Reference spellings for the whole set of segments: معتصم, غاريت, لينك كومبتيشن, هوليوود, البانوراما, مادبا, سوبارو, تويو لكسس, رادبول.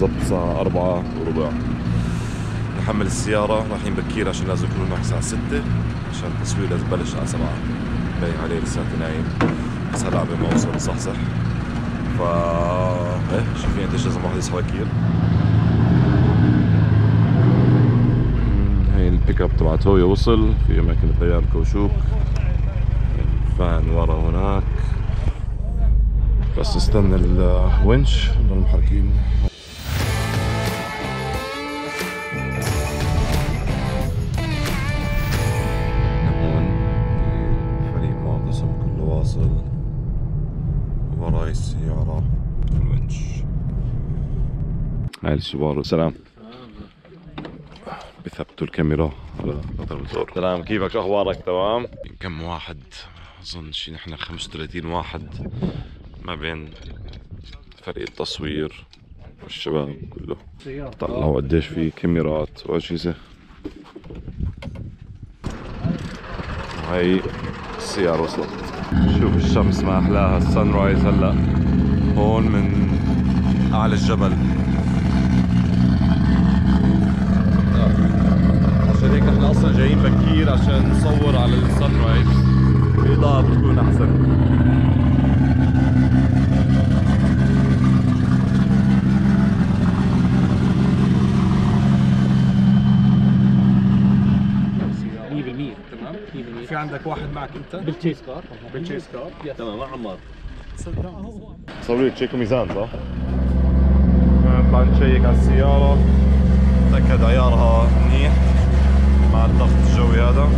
بالضبط الساعة 4:15. نحمل السيارة، رايحين بكير عشان لازم يكون هناك الساعة 6، عشان التصوير لازم يبلش على 7. باين عليه لساته نايم، بس هلا عم بوصل بصحصح. فا ايه شايفين قديش لازم الواحد يصحى بكير. هي البيك اب تبع تويو وصل، في أماكن التيار كوشوك، الفان ورا هناك، بس نستنى الونش نضل محركين. هون فريق معتصم كله واصل وراي السيارة الونش. هاي السوبارو. سلام. بثبتوا الكاميرا على قطر الزور. سلام، كيفك؟ شو اخبارك؟ تمام؟ كم واحد؟ اظن شي نحن 35 واحد ما بين فريق التصوير والشباب كله. طلعوا قديش في كاميرات واجهزه. وهي السياره وصلت. شوف الشمس ما احلاها، السن رايز هلا هون من اعلى الجبل. عشان هيك احنا اصلا جايين بكير عشان نصور على السن رايز، الاضاءه بتكون احسن. في عندك واحد معك انت بالتشيس كار؟ بالتشيس كار تمام مع عمار. صوري تشيكوا ميزان صح؟ نطلع نشيك على السيارة، نتأكد عيارها منيح مع الضغط الجوي هذا.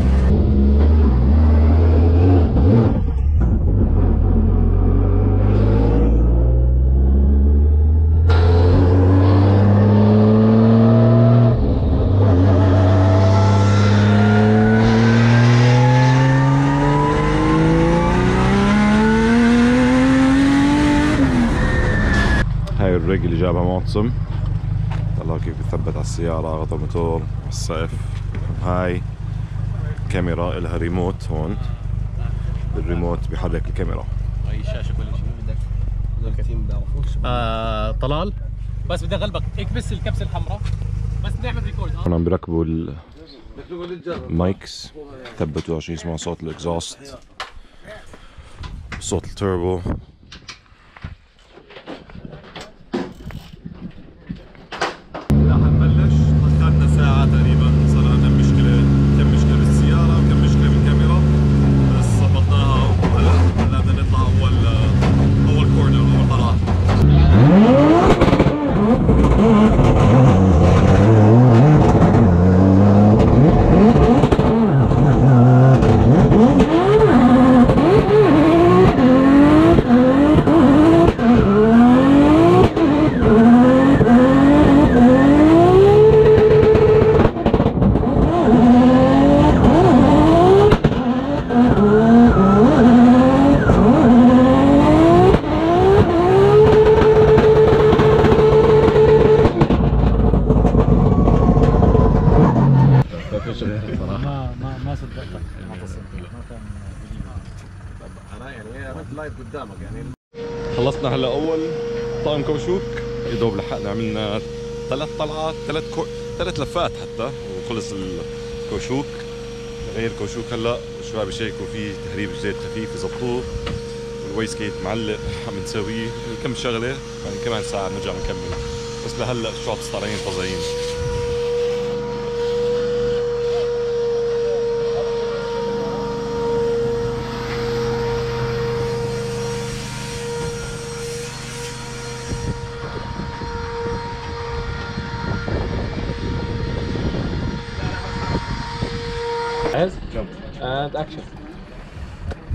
الريق اللي جابها معتصم، طلعوا كيف بتثبت على السيارة، غطا الموتور، على السقف. هاي كاميرا لها ريموت، هون بالريموت بحرك الكاميرا. هاي الشاشة كل شيء. بدك الكتيم بيعرفوش. طلال بس بدي اغلبك، اكبس الكبسة الحمراء بس نعمل ريكورد. هون عم بيركبوا المايكس، ثبتوا عشان يسمعوا صوت الاكزوست، صوت التوربو. ما صدقتك معتصم، ما كان انا يعني عملت لايف قدامك يعني. خلصنا هلا اول طعم كوشوك، يا دوب لحقنا عملنا 3 طلعات، 3 لفات حتى، وخلص الكوشوك. غير كوشوك هلا الشباب يشيكوا فيه تهريب زيت خفيف يظبطوه، والويس كيت معلق عم نسويه كم شغله يعني. كمان ساعه بنرجع نكمل، بس لهلا الشوتس طالعين فظيعين. جاهز؟ جمب اند اكشن.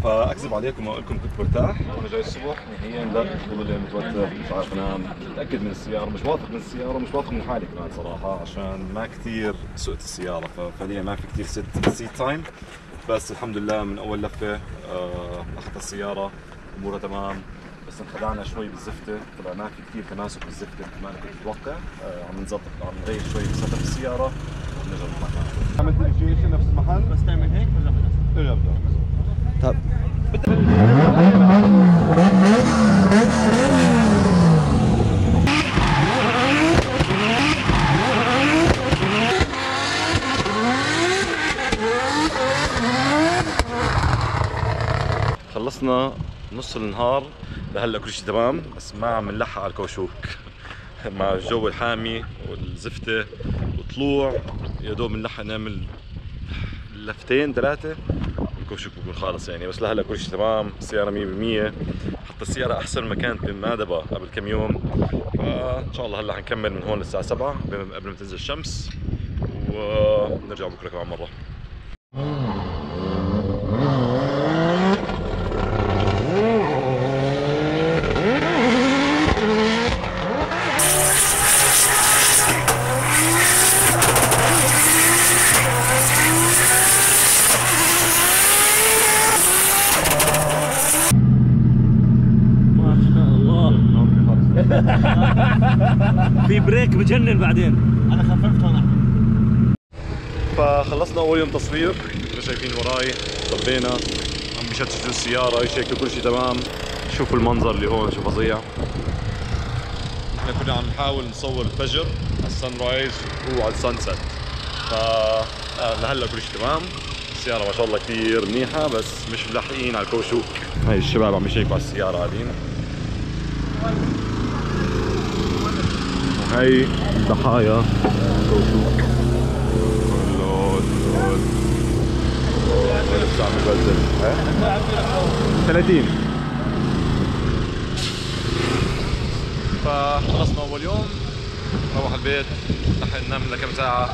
فاكذب عليكم واقول لكم كنت مرتاح وانا جاي الصبح، نهائيا لا تفضل متوتر، مش عارف انام، متاكد من السياره، مش واثق من السياره، مش واثق من حالي كمان صراحه، عشان ما كثير سوقت السياره، ففعليا ما في كثير سيت تايم. بس الحمد لله من اول لفه اخذت السياره امورها تمام، بس انخدعنا شوي بالزفته، طلع ما في كثير تماسك بالزفته مثل ما انا كنت متوقع. عم نظبط، عم نغير شوي بسطح السياره. عملت اكشن نفس المحل، بس تعمل هيك برجع برجع طب بنص النهار لهلا كل شيء تمام، بس ما عم نلحق على الكاوتشوك مع الجو الحامي والزفته وطلوع، يا دوب بنلحق نعمل لفتين ثلاثه الكاوتشوك بكون خالص يعني. بس لهلا كل شيء تمام، السياره 100%، حتى السياره احسن ما كانت بمادبا قبل كم يوم. فان شاء الله هلا حنكمل من هون للساعه 7 قبل ما تنزل الشمس، ونرجع بكره كمان مره. في بريك بجنن بعدين، انا خففت هون. فخلصنا اول يوم تصوير، مثل شايفين وراي صبينا عم بشتتوا السياره يشيكوا كل شيء تمام. شوفوا المنظر اللي هون شو فظيع. احنا كنا عم نحاول نصور الفجر على السن رايز وعلى السن سيت، ف لهلا كل شيء تمام. السياره ما شاء الله كثير منيحه، بس مش ملاحقين على الكاوتشوك. هاي الشباب عم يشيكوا على السياره قاعدين. هاي ضحايا كاوتشوك لسه عم يبزل 30. فخلصنا اول يوم، نروح البيت نلحق ننام لنا كم ساعة،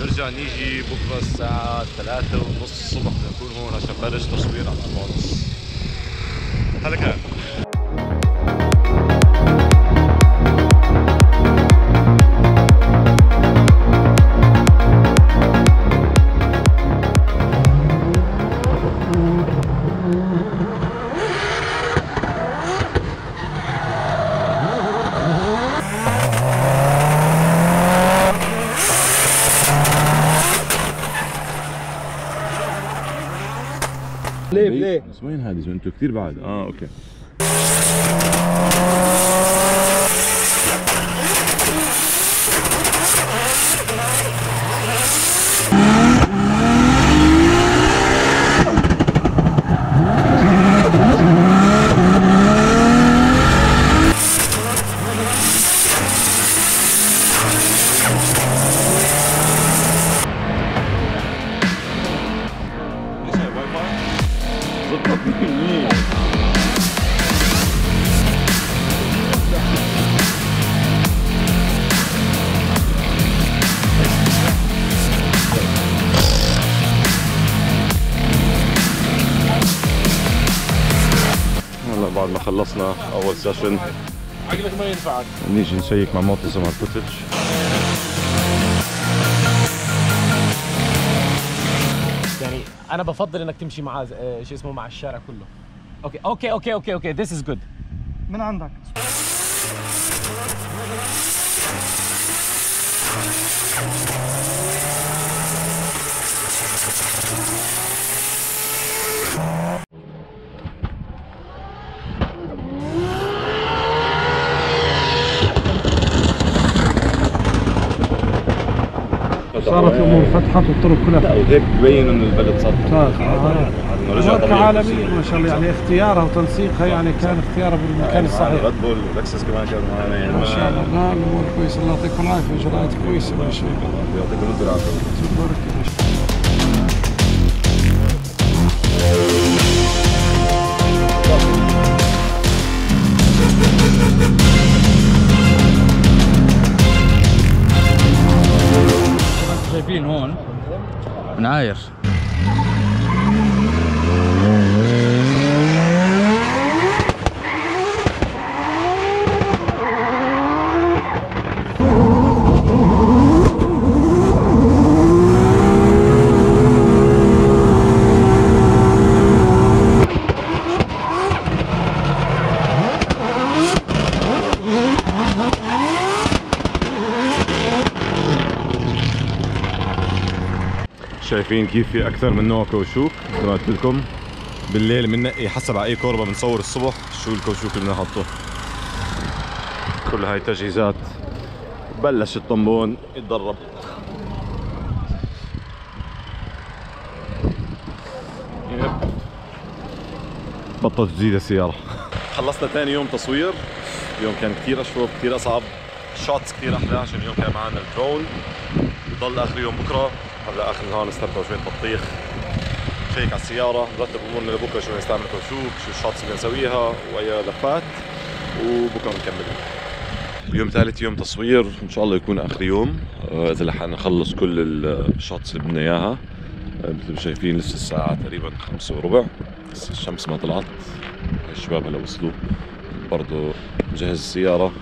نرجع نيجي بكره الساعة 3:30 الصبح نكون هون عشان نبلش تصوير على 4:30. هذا كان ليه؟ وين هذه؟ انتوا كثير بعد. اوكي. بعد ما خلصنا اول سيشن عقلك ما ينفعك، نيجي نشيك مع معتصم على الفوتج. يعني انا بفضل انك تمشي مع شو اسمه مع الشارع كله. اوكي اوكي اوكي اوكي اوكي ذيس از جود من عندك. صارت الامور فتحت والطرق كلها، وهيك ببين انه البلد صارت ماركة عالمية ما شاء الله. يعني اختيارها وتنسيقها يعني كان اختيارها بالمكان الصحيح. رادبول ولكسس كمان كانوا معنا يعني ما شاء الله. لا الامور كويسة، الله يعطيكم العافية، إجراءات كويسة ما شاء الله. يعطيكم انتم العافية، تبارك الله. شايفين هون منعاير شايفين كيف في اكثر من نوع كاوتشوك مثل ما قلت لكم. بالليل بننقي حسب على اي كوربه بنصور الصبح شو الكاوتشوك اللي بدنا نحطه. كل هاي التجهيزات. بلش الطنبون يتدرب. بطلت جديدة السيارة. خلصنا ثاني يوم تصوير، اليوم كان كثير أشوب، كثير أصعب، شوتس كثير أحلى عشان اليوم كان معنا الدرون. بضل آخر يوم بكرة، هلا آخر النهار نستمتع شوية بطيخ، شيك على السيارة، نرتب أمورنا لبكرة، شو نستعمل كاوتشوك، شو الشوتس اللي نسويها وأي لفات، وبكرة نكمل. اليوم ثالث يوم تصوير، إن شاء الله يكون آخر يوم إذا لحقنا نخلص كل الشوتس اللي بدنا إياها. مثل ما شايفين لسه الساعة تقريبا 5:15، لسه الشمس ما طلعت. الشباب هلا وصلوا، برضه نجهز السيارة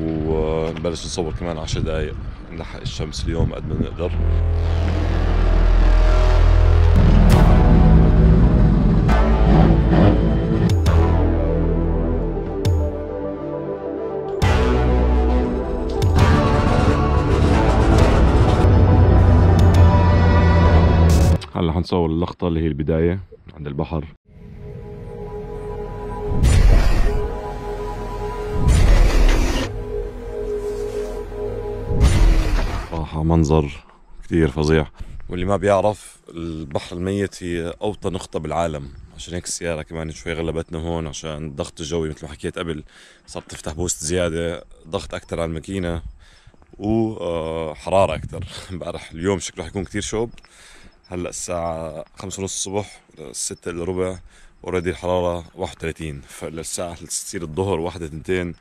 ونبلش نصور كمان 10 دقايق نلحق الشمس اليوم قد ما نقدر. هلا حنصور اللقطة اللي هي البداية عند البحر. صراحة منظر كثير فظيع، واللي ما بيعرف البحر الميت هي أوطى نقطة بالعالم، عشان هيك السيارة كمان شوي غلبتنا هون عشان الضغط الجوي مثل ما حكيت قبل، صارت تفتح بوست زيادة، ضغط أكثر على الماكينة وحرارة أكثر. امبارح اليوم شكله حيكون كثير شوب. هلا الساعة 5:30 الصبح، 6:15، اوريدي الحرارة 31، فالساعة تصير الظهر 1-2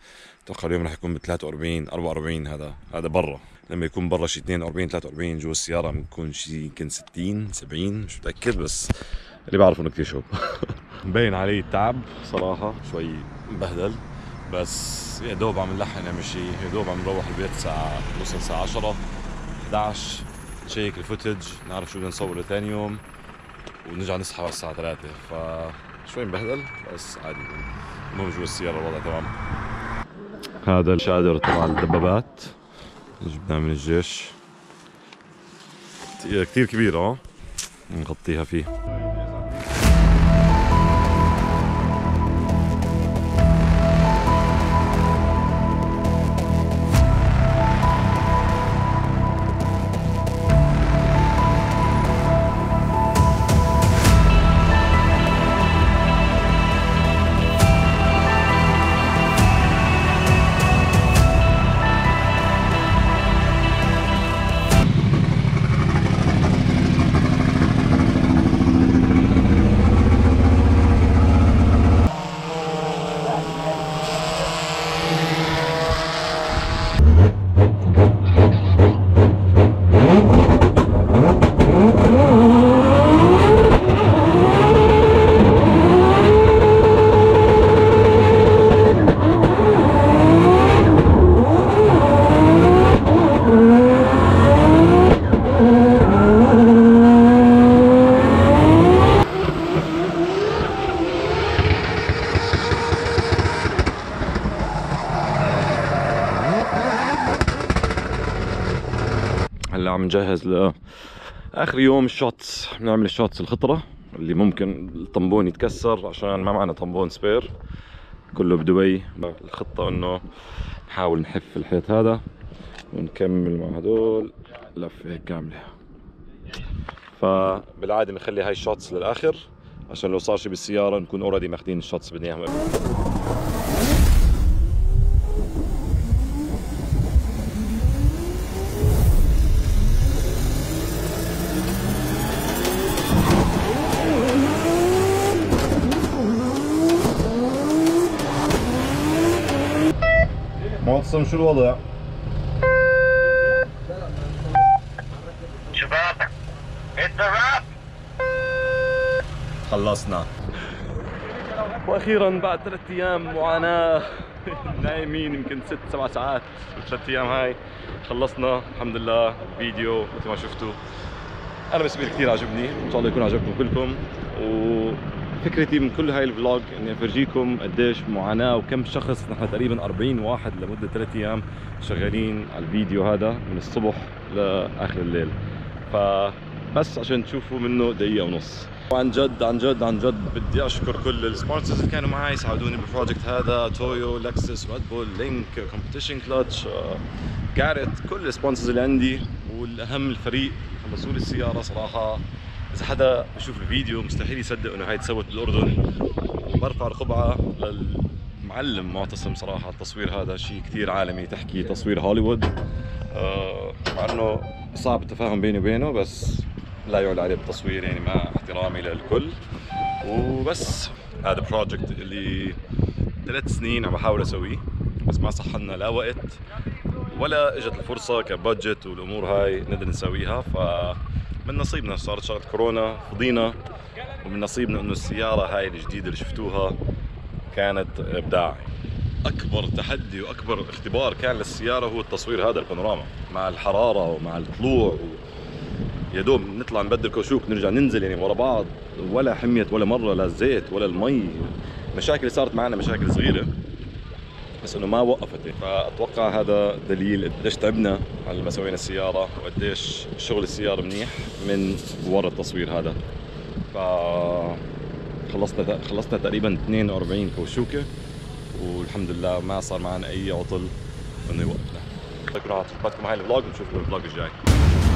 اتوقع اليوم رح يكون ب 43-44. هذا برا، لما يكون برا شي 42-43، جوا السيارة بنكون شي يمكن 60-70 مش متأكد، بس اللي بعرفه انه كثير شوب. مبين علي التعب صراحة، شوي مبهدل، بس يا دوب عم نلحق نمشي، يا دوب عم نروح البيت الساعة نوصل الساعة 10-11، نشيك الفوتج، نعرف شو بدنا نصور لثاني يوم، ونرجع نصحى على الساعة 3، فشوي مبهدل بس عادي، المهم جوا السيارة الوضع تمام. هذا الشادر تبع الدبابات اللي جبناها من الجيش، كثير كبيرة، نغطيها فيه. هلا عم نجهز لآخر يوم الشوتس، بنعمل الشوتس الخطرة اللي ممكن الطنبون يتكسر عشان ما معنا طنبون سبير، كله بدبي. الخطة انه نحاول نحف الحيط هذا ونكمل مع هدول لفة هيك كاملة، فبالعادة بنخلي هاي الشوتس للآخر عشان لو صار شي بالسيارة نكون اوريدي ماخدين الشوتس اللي بدنا اياهم قبل. معتصم شو الوضع؟ شباب الدراب خلصنا، واخيرا بعد 3 ايام معاناه، نايمين يمكن 6-7 ساعات، 3 ايام هاي خلصنا الحمد لله. فيديو مثل ما شفتوا انا بالنسبه كثير عجبني، ان شاء الله يكون عجبكم كلكم. فكرتي من كل هاي الفلوج اني افرجيكم قديش معاناه وكم شخص، نحن تقريبا 40 واحد لمده 3 ايام شغالين على الفيديو هذا من الصبح لاخر الليل، فبس عشان تشوفوا منه دقيقه ونص. وعن جد عن جد عن جد بدي اشكر كل السبونسرز اللي كانوا معي ساعدوني بالبروجكت هذا، تويو، لكسس، رادبول، لينك، كومبتيشن، كلاتش، غاريت، كل السبونسرز اللي عندي، والاهم الفريق خلصوا لي السياره صراحه إذا حدا بشوف الفيديو مستحيل يصدق إنه هاي تسوت بالأردن. برفع القبعة للمعلم معتصم صراحة. التصوير هذا شيء كثير عالمي، تحكي تصوير هوليوود، مع إنه صعب التفاهم بيني وبينه، بس لا يعلى عليه بالتصوير يعني، مع احترامي للكل. وبس هذا بروجكت اللي 3 سنين عم بحاول اسويه، بس ما صح لنا لا وقت ولا اجت الفرصه كبادجت والامور هاي نقدر نسويها. فمن نصيبنا صارت شغله كورونا، فضينا، ومن نصيبنا انه السياره هاي الجديده اللي شفتوها كانت ابداع. اكبر تحدي واكبر اختبار كان للسياره هو التصوير هذا، البانوراما مع الحراره ومع الطلوع، يا دوب نطلع نبدل كوشوك نرجع ننزل يعني ورا بعض، ولا حميت ولا مره لا الزيت ولا المي. مشاكل صارت معنا، مشاكل صغيره بس انه ما وقفت. فاتوقع هذا دليل قديش تعبنا على ما سوينا السياره وقديش شغل السياره منيح من ورا التصوير هذا. خلصنا تقريبا 42 كوشوكه والحمد لله ما صار معنا اي عطل انه يوقفنا. شكرا على تشوفكم هاي الفلوج، ونشوفكم بالفلوج الجاي.